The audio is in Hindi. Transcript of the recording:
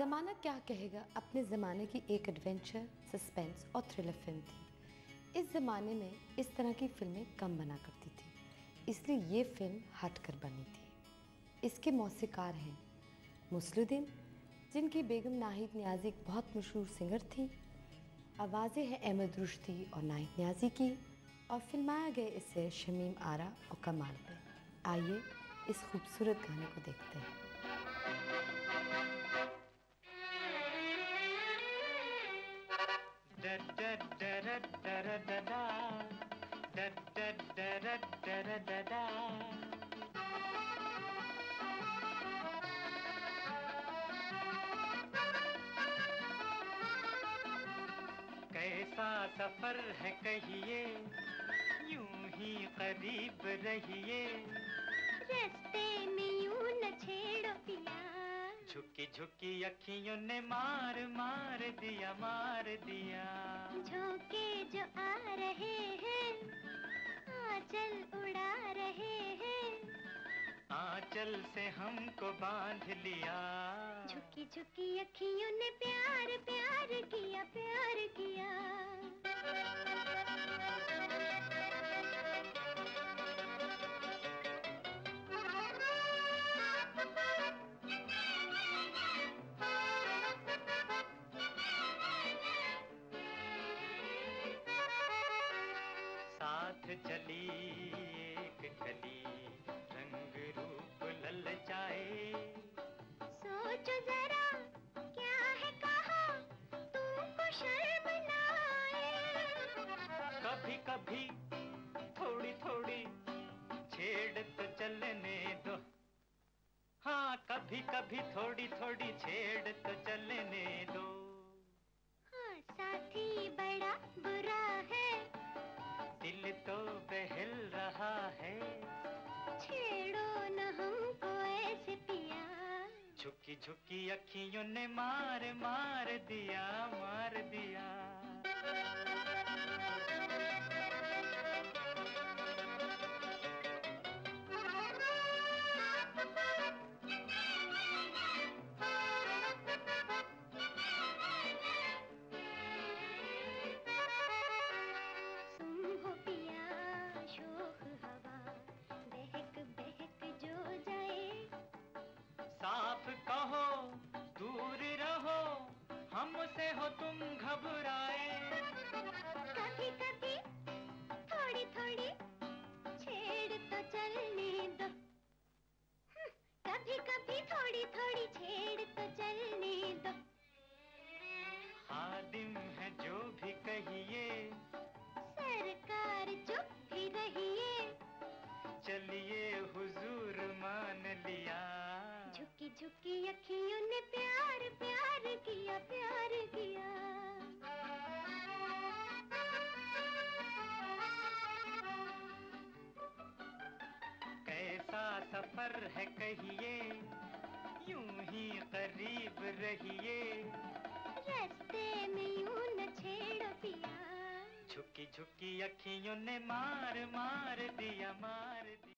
ज़माना क्या कहेगा अपने ज़माने की एक एडवेंचर, सस्पेंस और थ्रिलर फिल्म थी। इस ज़माने में इस तरह की फिल्में कम बना करती थी, इसलिए ये फिल्म हट कर बनी थी। इसके मौसीकार हैं मोसलेहुद्दीन, जिनकी बेगम नाहीद नियाज़ी एक बहुत मशहूर सिंगर थी। आवाज़ें हैं अहमद रुशदी और नाहीद नियाज़ी की और फिल्माया गया इसे शमीम आरा और कमाल पे। आइए इस खूबसूरत गाने को देखते हैं। da da da da da da da da da da da da da कैसा सफर है कहिए, यूं ही करीब रहिए, रास्ते में यूं न छेड़ो पिया। झुकी झुकी अखियों ने मार मार दिया, मार दिया। झोंके जो आ रहे हैं, आंचल उड़ा रहे हैं, आंचल से हमको बांध लिया। झुकी झुकी अखियों ने प्यार प्यार किया, प्यार किया। साथ चली एक गली, रंग रूप ललचाए। सोचो जरा क्या है कहा, तुमको शर्म ना आए। कभी कभी थोड़ी थोड़ी छेड़ तो चलने दो, हाँ कभी कभी थोड़ी थोड़ी छेड़ तो चलने दो। हाँ साथी बड़ा बुरा है, दिल तो बहल रहा है, छेड़ो न हमको ऐसे पिया। झुकी झुकी अखियों ने मार मार दिया, मार दिया। साफ कहो दूर रहो, हमसे हो तुम घबराए। कभी कभी थोड़ी थोड़ी छेड़ तो चलने दो, कभी कभी थोड़ी थोड़ी छेड़ तो चलने दो। खादिम है जो भी कहिए, सरकार चुप भी रहिए, चलिए हुजूर मान लिया। झुकी झुकी अखियों ने प्यार प्यार किया, प्यार किया। कैसा सफर है कहिए, यूं ही करीब रहिए, रास्ते में यूं न छेड़ो पिया। झुकी झुकी अखियों ने मार मार दिया, मार दिया।